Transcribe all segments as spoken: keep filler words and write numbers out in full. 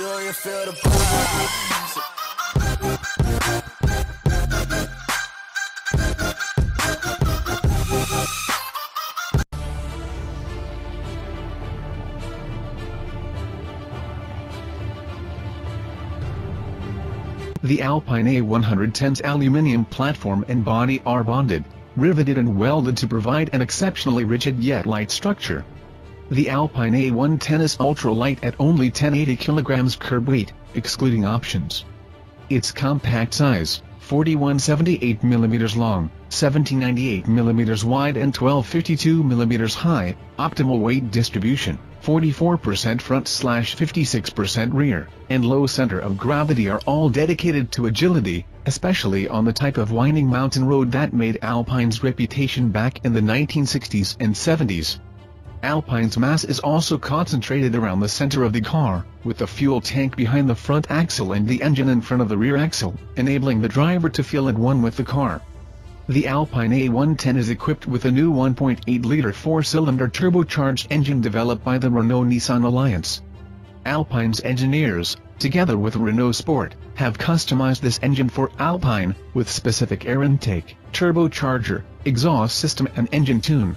Do you feel the The Alpine A one ten aluminium platform and body are bonded, riveted and welded to provide an exceptionally rigid yet light structure. The Alpine A one ten is ultra-light at only ten eighty kilograms curb weight, excluding options. Its compact size, forty-one seventy-eight millimeters long, seventeen ninety-eight millimeters wide and twelve fifty-two millimeters high, optimal weight distribution, forty-four percent front slash fifty-six percent rear, and low center of gravity are all dedicated to agility, especially on the type of winding mountain road that made Alpine's reputation back in the nineteen sixties and seventies. Alpine's mass is also concentrated around the center of the car, with the fuel tank behind the front axle and the engine in front of the rear axle, enabling the driver to feel at one with the car. The Alpine A one ten is equipped with a new one point eight liter four-cylinder turbocharged engine developed by the Renault-Nissan Alliance. Alpine's engineers, together with Renault Sport, have customized this engine for Alpine, with specific air intake, turbocharger, exhaust system and engine tune.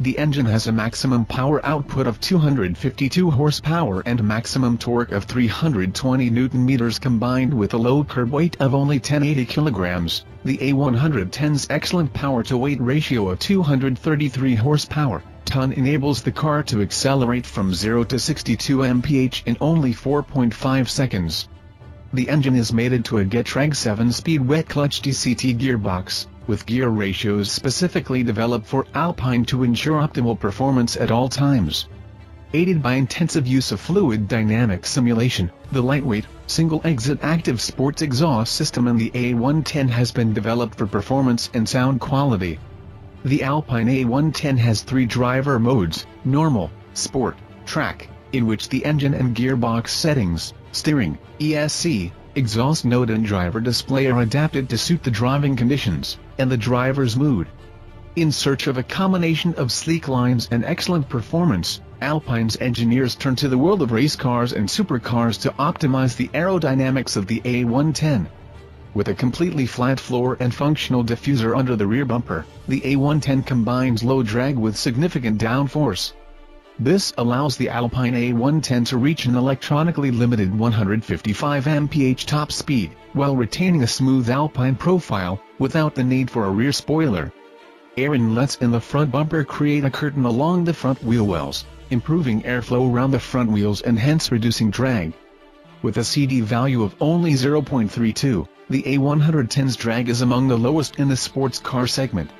The engine has a maximum power output of two hundred fifty-two horsepower and maximum torque of three hundred twenty newton meters combined with a low curb weight of only ten eighty kilograms. The A one ten's excellent power-to-weight ratio of two hundred thirty-three horsepower ton enables the car to accelerate from zero to sixty-two miles per hour in only four point five seconds. The engine is mated to a Getrag seven-speed wet clutch D C T gearbox, with gear ratios specifically developed for Alpine to ensure optimal performance at all times. Aided by intensive use of fluid dynamic simulation, the lightweight, single-exit active sports exhaust system in the A one ten has been developed for performance and sound quality. The Alpine A one ten has three driver modes, normal, sport, track, in which the engine and gearbox settings, steering, E S C, exhaust note and driver display are adapted to suit the driving conditions, and the driver's mood. In search of a combination of sleek lines and excellent performance, Alpine's engineers turn to the world of race cars and supercars to optimize the aerodynamics of the A one ten. With a completely flat floor and functional diffuser under the rear bumper, the A one ten combines low drag with significant downforce. This allows the Alpine A one ten to reach an electronically limited one hundred fifty-five miles per hour top speed, while retaining a smooth Alpine profile, without the need for a rear spoiler. Air inlets in the front bumper create a curtain along the front wheel wells, improving airflow around the front wheels and hence reducing drag. With a C D value of only zero point three two, the A one ten's drag is among the lowest in the sports car segment.